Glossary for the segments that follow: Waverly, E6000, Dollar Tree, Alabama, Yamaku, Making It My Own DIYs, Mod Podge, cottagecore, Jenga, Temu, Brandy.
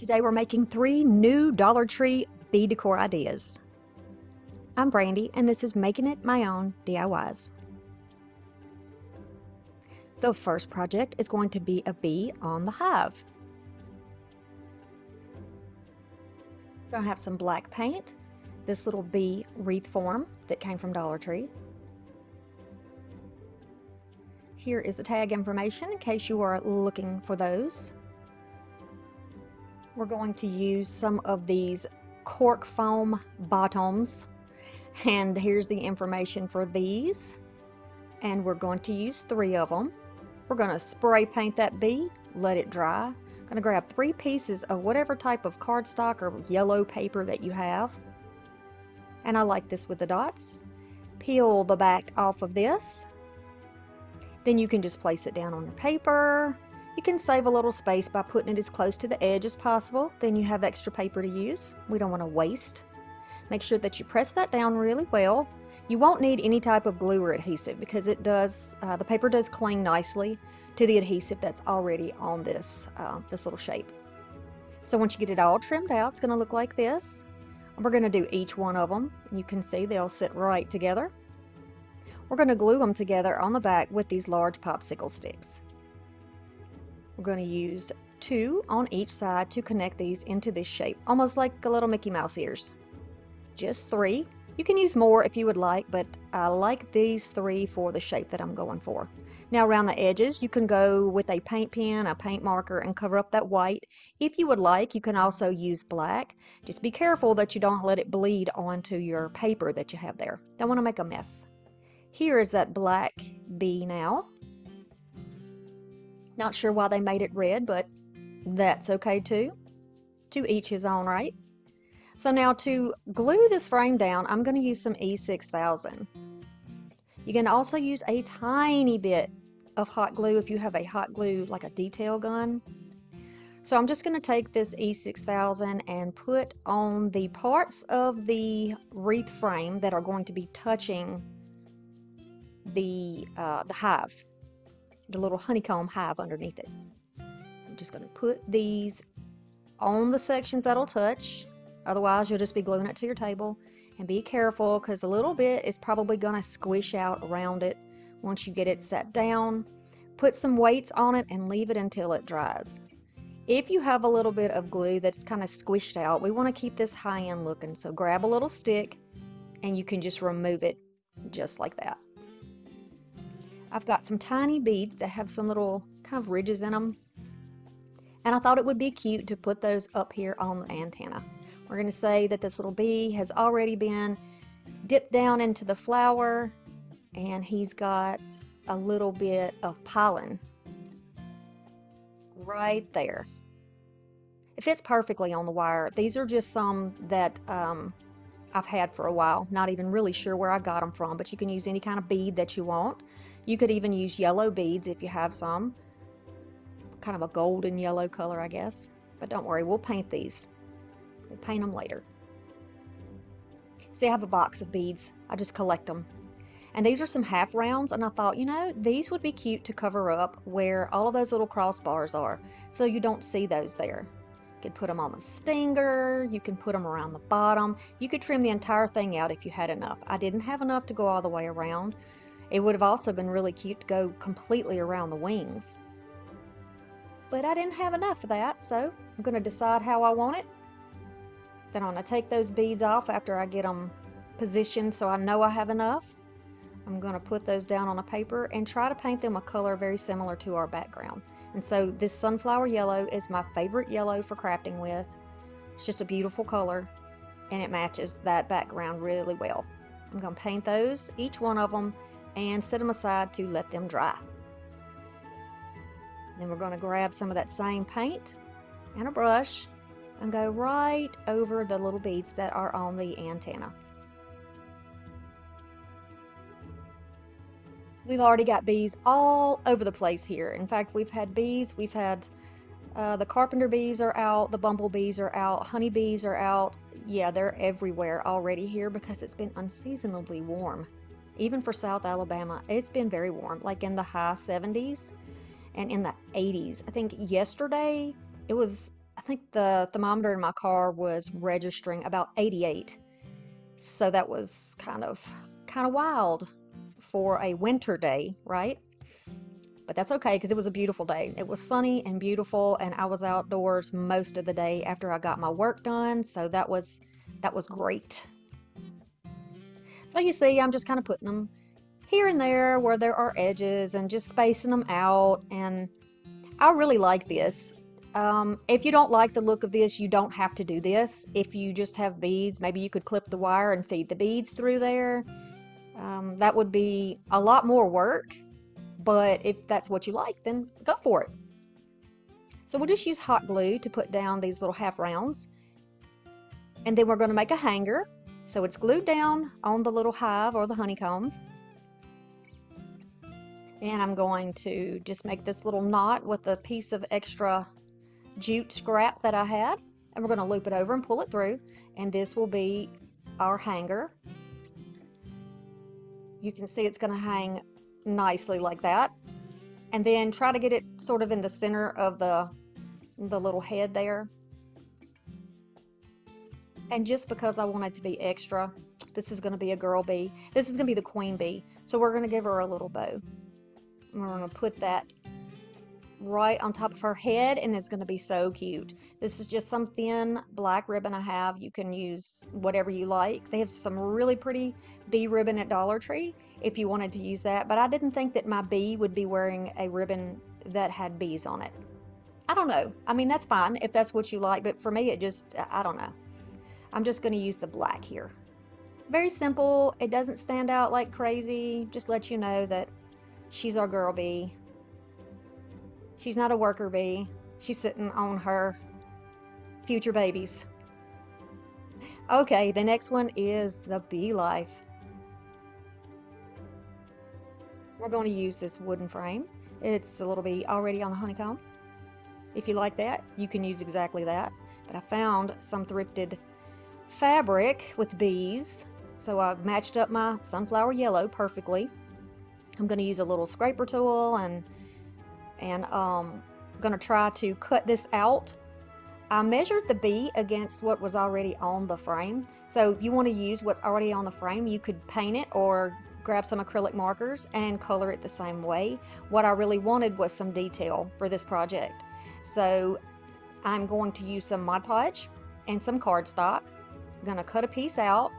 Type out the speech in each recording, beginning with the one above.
Today we're making 3 new Dollar Tree bee decor ideas. I'm Brandy and this is Making It My Own DIYs. The first project is going to be a bee on the hive. We're going to have some black paint, this little bee wreath form that came from Dollar Tree. Here is the tag information in case you are looking for those. We're going to use some of these cork foam bottoms, and here's the information for these, and we're going to use 3 of them. We're going to spray paint that bee, let it dry. I'm going to grab 3 pieces of whatever type of cardstock or yellow paper that you have, and I like this with the dots. Peel the back off of this, then you can just place it down on your paper. You can save a little space by putting it as close to the edge as possible, then you have extra paper to use. We don't want to waste. Make sure that you press that down really well. You won't need any type of glue or adhesive because it does, the paper does cling nicely to the adhesive that's already on this little shape. So once you get it all trimmed out, it's going to look like this. We're going to do each one of them. You can see they'll sit right together. We're going to glue them together on the back with these large popsicle sticks. We're going to use 2 on each side to connect these into this shape, almost like a little Mickey Mouse ears. Just 3. You can use more if you would like, but I like these 3 for the shape that I'm going for. Now around the edges, you can go with a paint pen, a paint marker, and cover up that white. If you would like, you can also use black. Just be careful that you don't let it bleed onto your paper that you have there. Don't want to make a mess. Here is that black bee now. Not sure why they made it red, but that's okay too. To each his own, right? So now to glue this frame down, I'm going to use some E6000. You can also use a tiny bit of hot glue if you have a hot glue, like a detail gun. So I'm just going to take this E6000 and put on the parts of the wreath frame that are going to be touching the hive. The little honeycomb hive underneath it. I'm just going to put these on the sections that'll touch, otherwise you'll just be gluing it to your table. And be careful because a little bit is probably going to squish out around it once you get it set down. Put some weights on it and leave it until it dries. If you have a little bit of glue that's kind of squished out, we want to keep this high-end looking, so grab a little stick and you can just remove it just like that. I've got some tiny beads that have some little kind of ridges in them, and I thought it would be cute to put those up here on the antenna. We're going to say that this little bee has already been dipped down into the flower, and he's got a little bit of pollen right there. It fits perfectly on the wire. These are just some that I've had for a while. Not even really sure where I got them from, but you can use any kind of bead that you want. You could even use yellow beads if you have some. Kind of a golden yellow color, I guess. But don't worry, we'll paint these. We'll paint them later. See, I have a box of beads. I just collect them. And these are some half rounds, and I thought, you know, these would be cute to cover up where all of those little crossbars are, so you don't see those there. You could put them on the stinger. You can put them around the bottom. You could trim the entire thing out if you had enough. I didn't have enough to go all the way around. It would have also been really cute to go completely around the wings. But I didn't have enough for that, so I'm going to decide how I want it. Then I'm going to take those beads off after I get them positioned so I know I have enough. I'm going to put those down on a paper and try to paint them a color very similar to our background. And so this sunflower yellow is my favorite yellow for crafting with. It's just a beautiful color, and it matches that background really well. I'm going to paint those, each one of them, and set them aside to let them dry. Then we're going to grab some of that same paint and a brush and go right over the little beads that are on the antenna. We've already got bees all over the place here. In fact, we've had bees, we've had the carpenter bees are out, the bumblebees are out, honeybees are out. Yeah, they're everywhere already here because it's been unseasonably warm. Even for South Alabama, it's been very warm, like in the high 70s and in the 80s. I think yesterday it was, I think the thermometer in my car was registering about 88. So that was kind of wild for a winter day, right? But that's okay, because it was a beautiful day. It was sunny and beautiful, and I was outdoors most of the day after I got my work done, so that was great. So you see, I'm just kind of putting them here and there where there are edges and just spacing them out, and I really like this. If you don't like the look of this, you don't have to do this. If you just have beads, maybe you could clip the wire and feed the beads through there. That would be a lot more work, but if that's what you like, then go for it. So we'll just use hot glue to put down these little half rounds. And then we're going to make a hanger. So it's glued down on the little hive or the honeycomb. And I'm going to just make this little knot with a piece of extra jute scrap that I had. And we're going to loop it over and pull it through. And this will be our hanger. You can see it's going to hang nicely like that, and then try to get it sort of in the center of the little head there. And just because I want it to be extra, this is going to be a girl bee. This is going to be the queen bee, so we're going to give her a little bow, and we're going to put that right on top of her head, and it's going to be so cute. This is just some thin black ribbon I have. You can use whatever you like. They have some really pretty bee ribbon at Dollar Tree if you wanted to use that, but I didn't think that my bee would be wearing a ribbon that had bees on it. I don't know. I mean, that's fine if that's what you like, but for me, it just, I don't know. I'm just going to use the black here. Very simple. It doesn't stand out like crazy. Just let you know that she's our girl bee. She's not a worker bee. She's sitting on her future babies. Okay, the next one is the bee life. We're going to use this wooden frame. It's a little bee already on the honeycomb. If you like that, you can use exactly that. But I found some thrifted fabric with bees. So I matched up my sunflower yellow perfectly. I'm going to use a little scraper tool, and I'm going to try to cut this out. I measured the bee against what was already on the frame. So if you want to use what's already on the frame, you could paint it or grab some acrylic markers and color it the same way. What I really wanted was some detail for this project. So I'm going to use some Mod Podge and some cardstock. I'm going to cut a piece out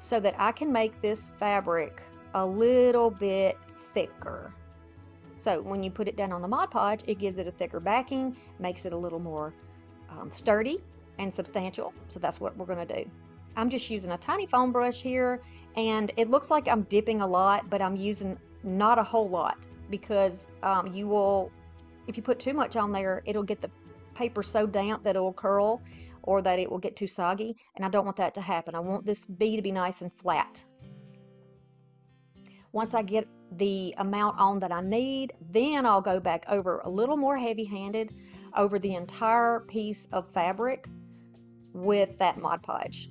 so that I can make this fabric a little bit thicker. So when you put it down on the Mod Podge, it gives it a thicker backing, makes it a little more sturdy and substantial. So that's what we're going to do. I'm just using a tiny foam brush here, and it looks like I'm dipping a lot, but I'm using not a whole lot, because if you put too much on there, it'll get the paper so damp that it'll curl or that it will get too soggy, and I don't want that to happen. I want this bee to be nice and flat. Once I get the amount on that I need, then I'll go back over a little more heavy-handed over the entire piece of fabric with that Mod Podge.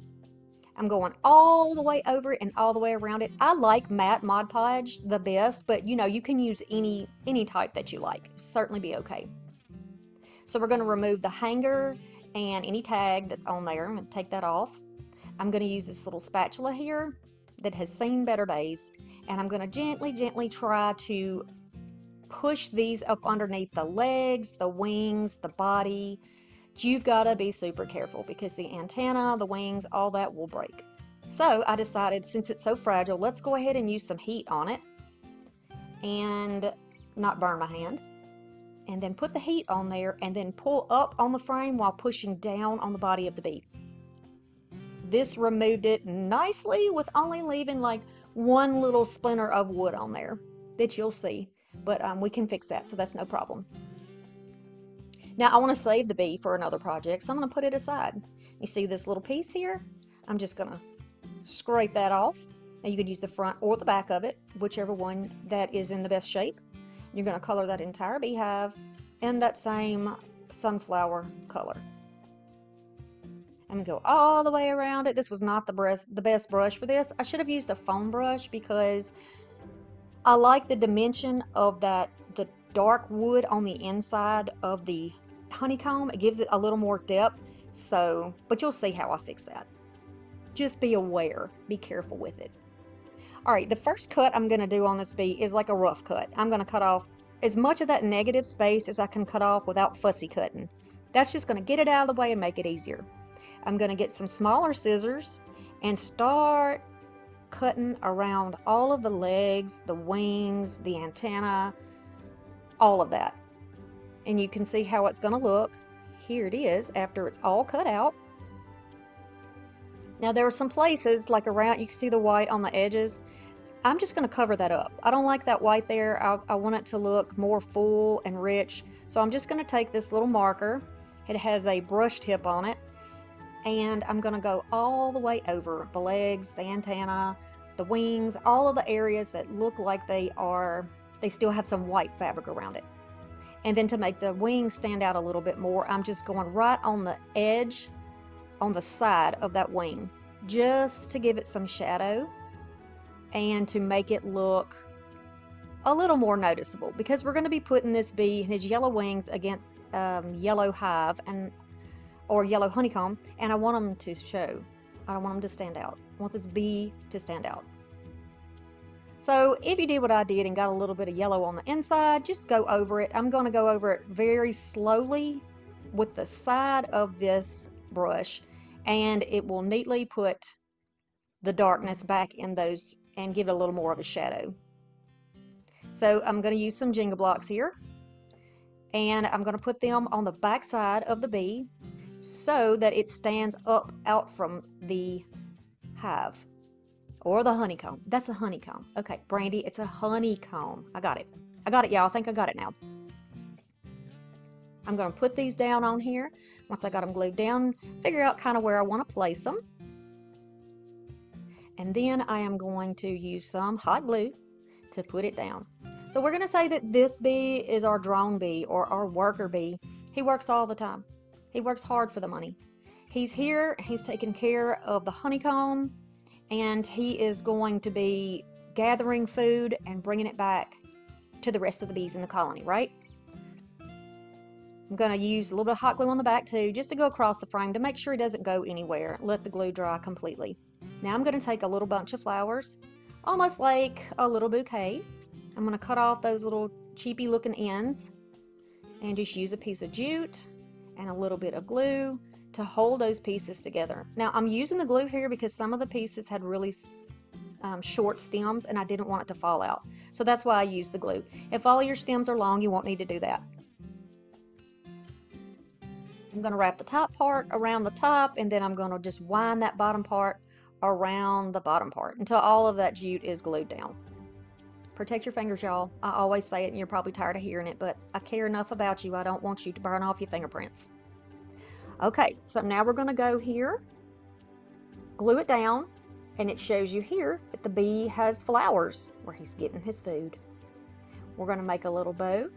I'm going all the way over it and all the way around it. I like matte Mod Podge the best, but you know, you can use any type that you like. It'll certainly be okay. So we're going to remove the hanger and any tag that's on there. I'm going to take that off. I'm going to use this little spatula here that has seen better days, and I'm going to gently try to push these up underneath the legs, the wings, the body. You've got to be super careful, because the antenna, the wings, all that will break. So I decided, since it's so fragile, let's go ahead and use some heat on it and not burn my hand, and then put the heat on there and then pull up on the frame while pushing down on the body of the bee. This removed it nicely, with only leaving like one little splinter of wood on there that you'll see, but we can fix that, so that's no problem. Now I want to save the bee for another project, so I'm going to put it aside. You see this little piece here? I'm just going to scrape that off. And you can use the front or the back of it, whichever one that is in the best shape. You're going to color that entire beehive in that same sunflower color. I'm going to go all the way around it. This was not the best brush for this. I should have used a foam brush, because I like the dimension of that dark wood on the inside of the honeycomb, it gives it a little more depth. So, but you'll see how I fix that. Just be aware, be careful with it. All right, the first cut I'm gonna do on this bee is like a rough cut. I'm gonna cut off as much of that negative space as I can cut off without fussy cutting. That's just gonna get it out of the way and make it easier. I'm gonna get some smaller scissors and start cutting around all of the legs, the wings, the antenna, all of that. And you can see how it's gonna look. Here it is after it's all cut out. Now there are some places like around, you can see the white on the edges. I'm just gonna cover that up. I don't like that white there. I want it to look more full and rich. So I'm just gonna take this little marker. It has a brush tip on it. And I'm gonna go all the way over the legs, the antenna, the wings, all of the areas that look like they still have some white fabric around it. And then to make the wings stand out a little bit more, I'm just going right on the edge, on the side of that wing, just to give it some shadow and to make it look a little more noticeable, because we're going to be putting this bee and his yellow wings against yellow hive or yellow honeycomb, and I want them to show. I don't want them to stand out. I want this bee to stand out. So if you did what I did and got a little bit of yellow on the inside, just go over it. I'm going to go over it very slowly with the side of this brush, and it will neatly put the darkness back in those and give it a little more of a shadow. So I'm going to use some Jenga blocks here, and I'm going to put them on the back side of the bee so that it stands up out from the hive. Or the honeycomb. That's a honeycomb. Okay, Brandy, it's a honeycomb. I got it. I got it, y'all. I think I got it now. I'm going to put these down on here. Once I got them glued down, figure out kind of where I want to place them. And then I am going to use some hot glue to put it down. So we're going to say that this bee is our drone bee or our worker bee. He works all the time. He works hard for the money. He's here. He's taking care of the honeycomb. And he is going to be gathering food and bringing it back to the rest of the bees in the colony, right? I'm going to use a little bit of hot glue on the back too, just to go across the frame to make sure it doesn't go anywhere. Let the glue dry completely. Now I'm going to take a little bunch of flowers, almost like a little bouquet. I'm going to cut off those little cheapy looking ends and just use a piece of jute and a little bit of glue to hold those pieces together. Now I'm using the glue here because some of the pieces had really short stems and I didn't want it to fall out. So that's why I use the glue. If all your stems are long, you won't need to do that. I'm gonna wrap the top part around the top, and then I'm gonna just wind that bottom part around the bottom part until all of that jute is glued down. Protect your fingers, y'all. I always say it and you're probably tired of hearing it, but I care enough about you. I don't want you to burn off your fingerprints. Okay, so now we're going to go here, glue it down, and it shows you here that the bee has flowers where he's getting his food. We're going to make a little bow.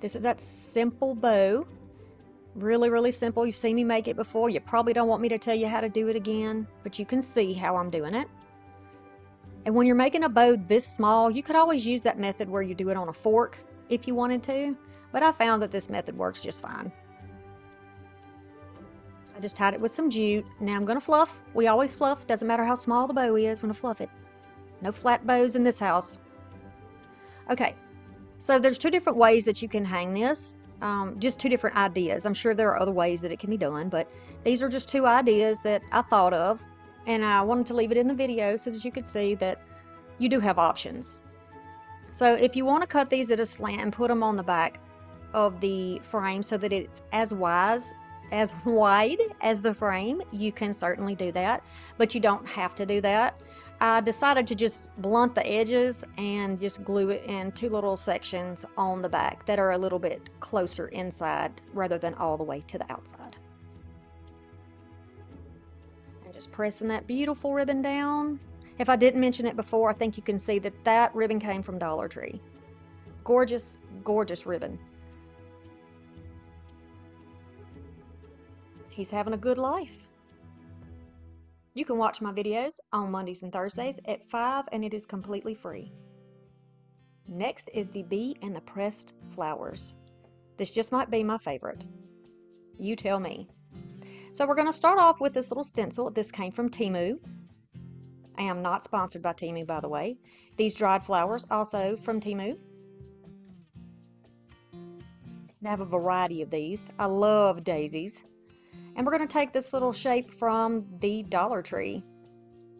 This is that simple bow. Really, really simple. You've seen me make it before. You probably don't want me to tell you how to do it again, but you can see how I'm doing it. And when you're making a bow this small, you could always use that method where you do it on a fork if you wanted to, but I found that this method works just fine. I just tied it with some jute. Now I'm going to fluff. We always fluff. Doesn't matter how small the bow is, we're going to fluff it. No flat bows in this house. Okay, so there's two different ways that you can hang this. Just two different ideas. I'm sure there are other ways that it can be done, but these are just two ideas that I thought of, and I wanted to leave it in the video so that you could see that you do have options. So if you want to cut these at a slant and put them on the back of the frame so that it's as wide as the frame, you can certainly do that, but you don't have to do that. I decided to just blunt the edges and just glue it in two little sections on the back that are a little bit closer inside rather than all the way to the outside. And just pressing that beautiful ribbon down. If I didn't mention it before, I think you can see that that ribbon came from Dollar Tree. Gorgeous, gorgeous ribbon. He's having a good life. You can watch my videos on Mondays and Thursdays at 5, and it is completely free. Next is the bee and the pressed flowers. This just might be my favorite. You tell me. So we're going to start off with this little stencil. This came from Temu. I am not sponsored by Temu, by the way. These dried flowers also from Temu. And I have a variety of these. I love daisies. And we're going to take this little shape from the Dollar Tree.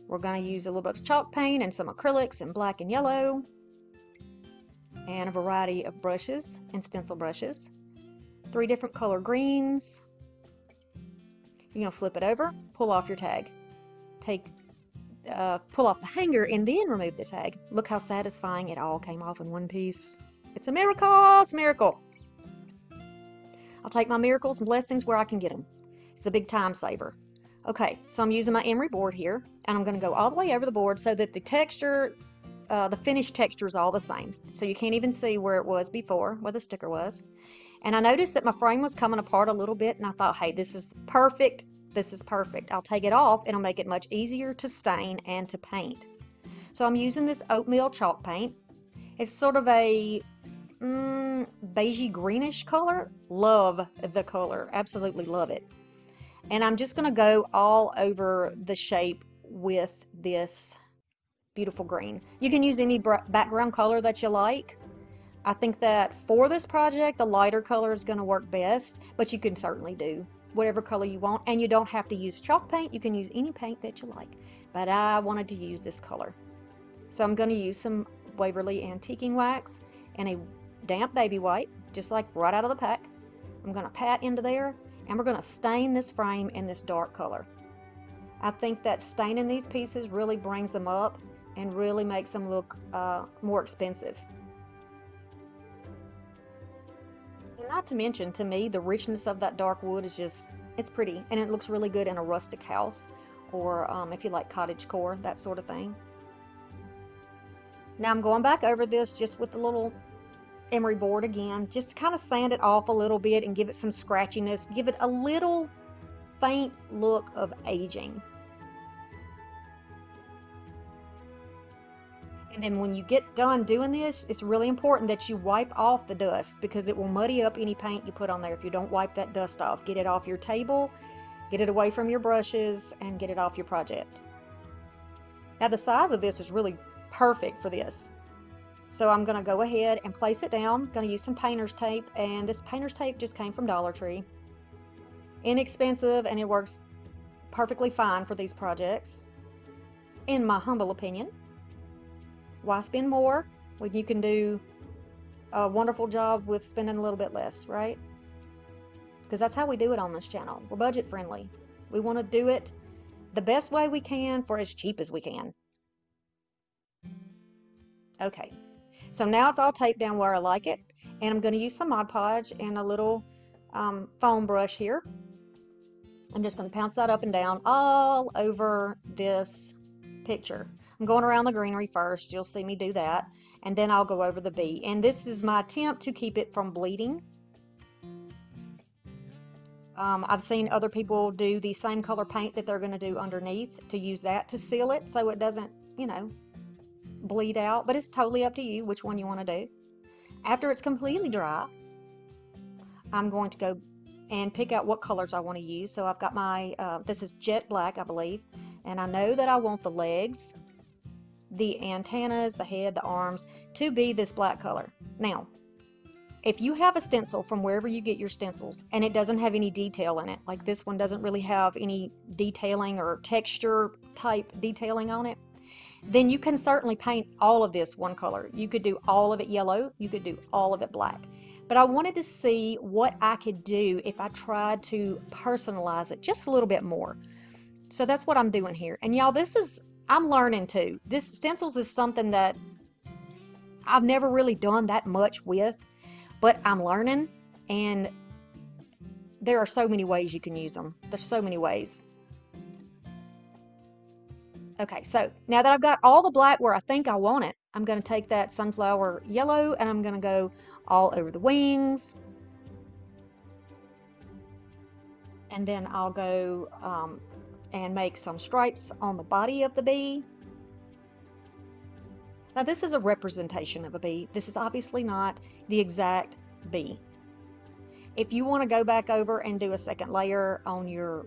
We're going to use a little bit of chalk paint and some acrylics and black and yellow. And a variety of brushes and stencil brushes. 3 different color greens. You're going to flip it over, pull off your tag. Pull off the hanger and then remove the tag. Look how satisfying it all came off in one piece. It's a miracle! It's a miracle! I'll take my miracles and blessings where I can get them. It's a big time saver. Okay, so I'm using my emery board here, and I'm going to go all the way over the board so that the texture, the finished texture is all the same. So you can't even see where it was before, where the sticker was. And I noticed that my frame was coming apart a little bit, and I thought, hey, this is perfect. This is perfect. I'll take it off. It'll make it much easier to stain and to paint. So I'm using this oatmeal chalk paint. It's sort of a beigey greenish color. Love the color. Absolutely love it. And I'm just going to go all over the shape with this beautiful green. You can use any background color that you like. I think that for this project, the lighter color is going to work best, but you can certainly do whatever color you want, and you don't have to use chalk paint. You can use any paint that you like, but I wanted to use this color. So I'm going to use some Waverly antiquing wax and a damp baby wipe, just like right out of the pack. I'm going to pat into there, and we're going to stain this frame in this dark color. I think that staining these pieces really brings them up and really makes them look more expensive. Not to mention, to me, the richness of that dark wood is just, it's pretty, and it looks really good in a rustic house, or if you like cottagecore, that sort of thing. Now I'm going back over this just with the little emery board again, just to kind of sand it off a little bit and give it some scratchiness, give it a little faint look of aging. And then when you get done doing this, it's really important that you wipe off the dust, because it will muddy up any paint you put on there if you don't wipe that dust off. Get it off your table, get it away from your brushes, and get it off your project. Now the size of this is really perfect for this. So I'm going to go ahead and place it down. I'm going to use some painter's tape, and this painter's tape just came from Dollar Tree. Inexpensive, and it works perfectly fine for these projects, in my humble opinion. Why spend more when you can do a wonderful job with spending a little bit less, right? Because that's how we do it on this channel. We're budget friendly. We want to do it the best way we can for as cheap as we can. Okay, so now it's all taped down where I like it, and I'm going to use some Mod Podge and a little foam brush here. I'm just going to pounce that up and down all over this picture. I'm going around the greenery first. You'll see me do that, and then I'll go over the bee. And this is my attempt to keep it from bleeding. I've seen other people do the same color paint that they're going to do underneath, to use that to seal it so it doesn't, you know, bleed out. But it's totally up to you which one you want to do. After it's completely dry, I'm going to go and pick out what colors I want to use. So I've got my, this is jet black, I believe. And I know that I want the legs, the antennas, the head, the arms to be this black color. Now, if you have a stencil from wherever you get your stencils and it doesn't have any detail in it, like this one doesn't really have any detailing or texture type detailing on it, then you can certainly paint all of this one color. You could do all of it yellow, you could do all of it black. But I wanted to see what I could do if I tried to personalize it just a little bit more. So that's what I'm doing here. And y'all, this is, I'm learning too. This stencils is something that I've never really done that much with, but I'm learning, and there are so many ways you can use them. There's so many ways. Okay, so now that I've got all the black where I think I want it, I'm going to take that sunflower yellow and I'm going to go all over the wings. And then I'll go, and make some stripes on the body of the bee. Now this is a representation of a bee. This is obviously not the exact bee. If you want to go back over and do a second layer on your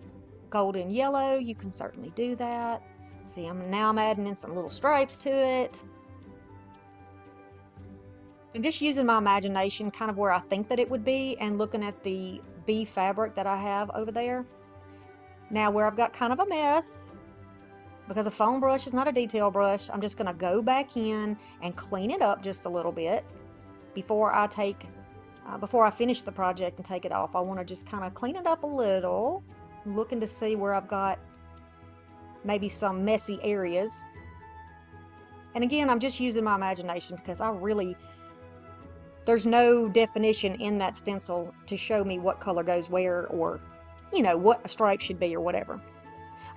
golden yellow, you can certainly do that. See, now I'm adding in some little stripes to it. And just using my imagination, kind of where I think that it would be, and looking at the bee fabric that I have over there. Now where I've got kind of a mess, because a foam brush is not a detail brush, I'm just going to go back in and clean it up just a little bit before I finish the project and take it off. I want to just kind of clean it up a little, looking to see where I've got maybe some messy areas. And again, I'm just using my imagination, because I really, there's no definition in that stencil to show me what color goes where, or, you know, what a stripe should be or whatever.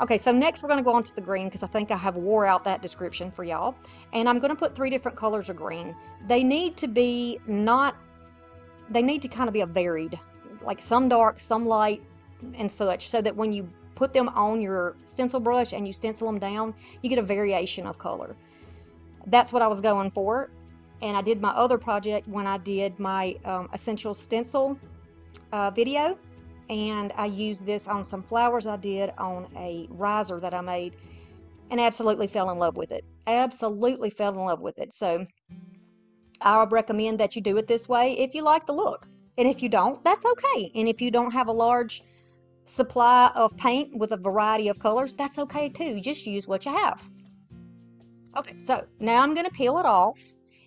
Okay, so next we're going to go on to the green, because I think I have wore out that description for y'all. And I'm going to put three different colors of green. They need to be they need to kind of be a varied, like some dark, some light, and such, so that when you put them on your stencil brush and you stencil them down, you get a variation of color. That's what I was going for. And I did my other project when I did my essential stencil video. And I used this on some flowers I did on a riser that I made, and absolutely fell in love with it. Absolutely fell in love with it. So I would recommend that you do it this way if you like the look. And if you don't, that's okay. And if you don't have a large supply of paint with a variety of colors, that's okay too. Just use what you have. Okay, so now I'm going to peel it off.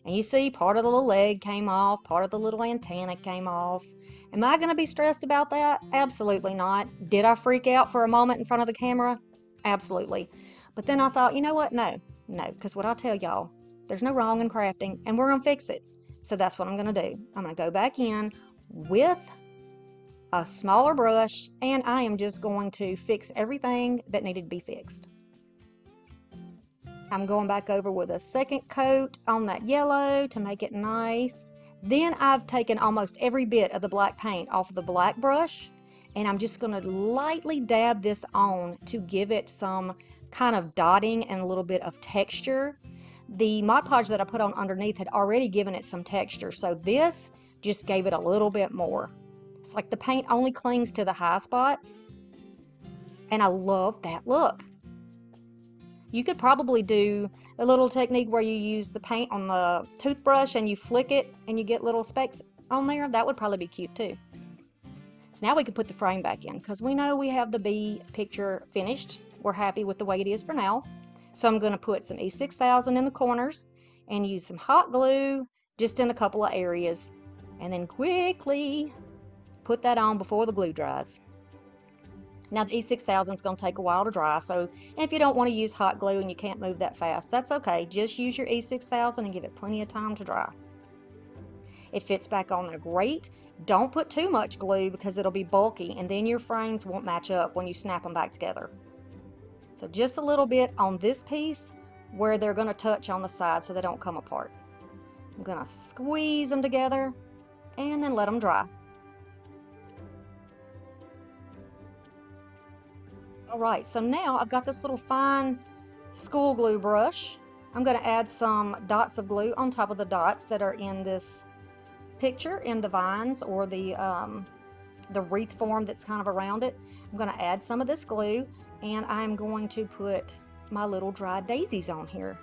And you see part of the little leg came off, part of the little antenna came off. Am I going to be stressed about that? Absolutely not. Did I freak out for a moment in front of the camera? Absolutely. But then I thought, you know what? No, because what I tell y'all, there's no wrong in crafting, and we're going to fix it. So that's what I'm going to do. I'm going to go back in with a smaller brush, and I am just going to fix everything that needed to be fixed. I'm going back over with a second coat on that yellow to make it nice. Then I've taken almost every bit of the black paint off of the black brush, and I'm just going to lightly dab this on to give it some kind of dotting and a little bit of texture. The Mod Podge that I put on underneath had already given it some texture, so this just gave it a little bit more. It's like the paint only clings to the high spots, and I love that look. You could probably do a little technique where you use the paint on the toothbrush and you flick it and you get little specks on there. That would probably be cute too. So now we can put the frame back in, because we know we have the bee picture finished. We're happy with the way it is for now. So I'm going to put some E6000 in the corners and use some hot glue just in a couple of areas. And then quickly put that on before the glue dries. Now the E6000 is going to take a while to dry, so if you don't want to use hot glue and you can't move that fast, that's okay. Just use your E6000 and give it plenty of time to dry. It fits back on there great. Don't put too much glue, because it'll be bulky, and then your frames won't match up when you snap them back together. So just a little bit on this piece where they're going to touch on the side so they don't come apart. I'm going to squeeze them together and then let them dry. Alright, so now I've got this little fine school glue brush. I'm going to add some dots of glue on top of the dots that are in this picture, in the vines or the wreath form that's kind of around it. I'm going to add some of this glue, and I'm going to put my little dried daisies on here.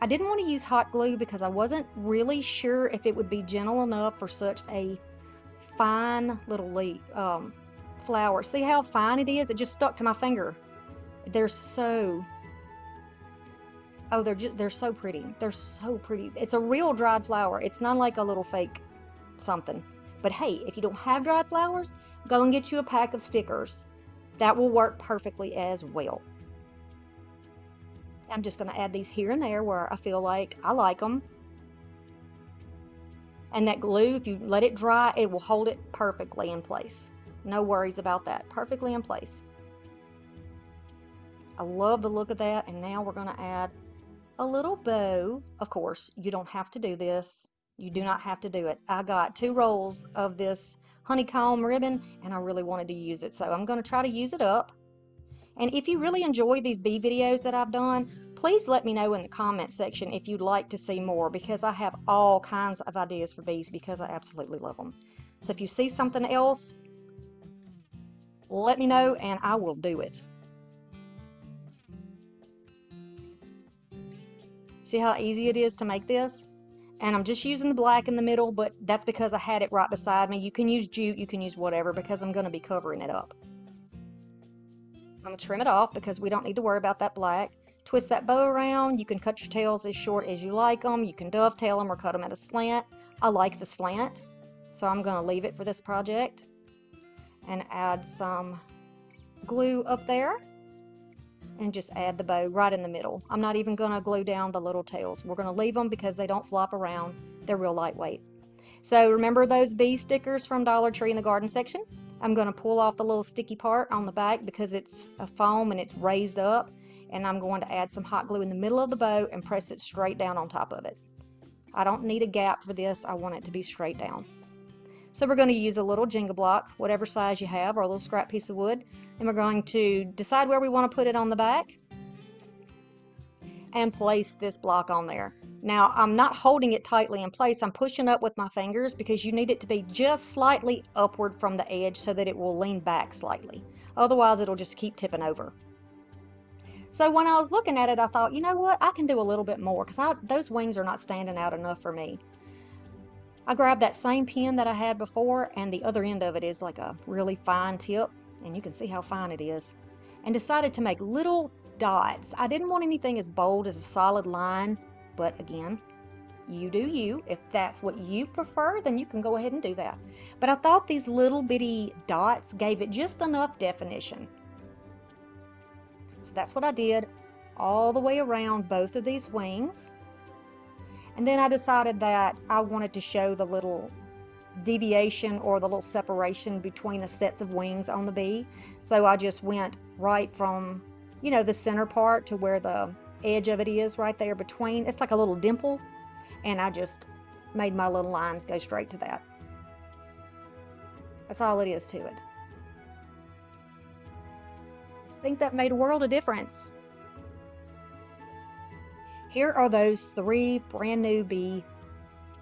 I didn't want to use hot glue because I wasn't really sure if it would be gentle enough for such a fine little leaf. Flower. See how fine it is? It just stuck to my finger. They're so, oh, they're so pretty. They're so pretty. It's a real dried flower. It's not like a little fake something. But hey, if you don't have dried flowers, go and get you a pack of stickers. That will work perfectly as well. I'm just going to add these here and there where I feel like I like them. And that glue, if you let it dry, it will hold it perfectly in place. No worries about that. Perfectly in place. I love the look of that. And now we're going to add a little bow. Of course, you don't have to do this. You do not have to do it. I got 2 rolls of this honeycomb ribbon, and I really wanted to use it. So I'm going to try to use it up. And if you really enjoy these bee videos that I've done, please let me know in the comment section if you'd like to see more, because I have all kinds of ideas for bees, because I absolutely love them. So if you see something else, let me know and I will do it. See how easy it is to make this? And I'm just using the black in the middle, but that's because I had it right beside me. You can use jute, you can use whatever, because I'm going to be covering it up. I'm going to trim it off because we don't need to worry about that black. Twist that bow around. You can cut your tails as short as you like them. You can dovetail them or cut them at a slant. I like the slant, so I'm going to leave it for this project. And add some glue up there. And just add the bow right in the middle. I'm not even going to glue down the little tails. We're going to leave them because they don't flop around. They're real lightweight. So remember those bee stickers from Dollar Tree in the garden section? I'm going to pull off the little sticky part on the back because it's a foam and it's raised up. And I'm going to add some hot glue in the middle of the bow and press it straight down on top of it. I don't need a gap for this. I want it to be straight down. So we're going to use a little Jenga block, whatever size you have, or a little scrap piece of wood. And we're going to decide where we want to put it on the back and place this block on there. Now, I'm not holding it tightly in place. I'm pushing up with my fingers because you need it to be just slightly upward from the edge so that it will lean back slightly. Otherwise, it'll just keep tipping over. So when I was looking at it, I thought, you know what? I can do a little bit more because those wings are not standing out enough for me. I grabbed that same pin that I had before, and the other end of it is like a really fine tip, and you can see how fine it is, and decided to make little dots. I didn't want anything as bold as a solid line, but again, you do you. If that's what you prefer, then you can go ahead and do that. But I thought these little bitty dots gave it just enough definition. So that's what I did all the way around both of these wings. And then I decided that I wanted to show the little deviation or the little separation between the sets of wings on the bee. So I just went right from, you know, the center part to where the edge of it is right there between. It's like a little dimple. And I just made my little lines go straight to that. That's all it is to it. I think that made a world of difference. Here are those 3 brand new bee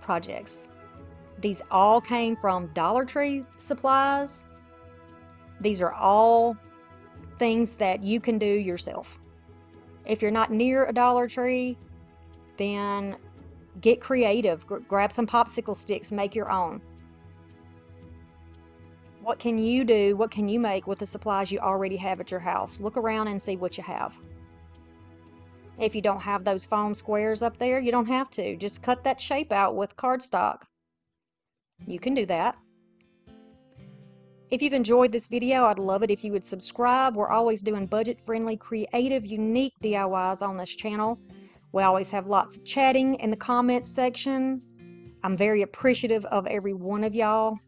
projects. These all came from Dollar Tree supplies. These are all things that you can do yourself. If you're not near a Dollar Tree, then get creative. Grab some popsicle sticks, make your own. What can you do? What can you make with the supplies you already have at your house? Look around and see what you have. If you don't have those foam squares up there, you don't have to. Just cut that shape out with cardstock. You can do that. If you've enjoyed this video, I'd love it if you would subscribe. We're always doing budget-friendly, creative, unique DIYs on this channel. We always have lots of chatting in the comments section. I'm very appreciative of every one of y'all.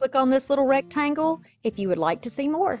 Click on this little rectangle if you would like to see more.